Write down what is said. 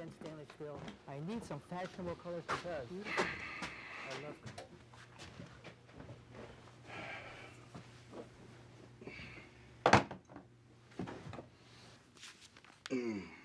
And stainless steel. I need some fashionable colors because I love them.